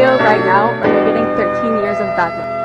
video right now, and you're getting 13 years of that.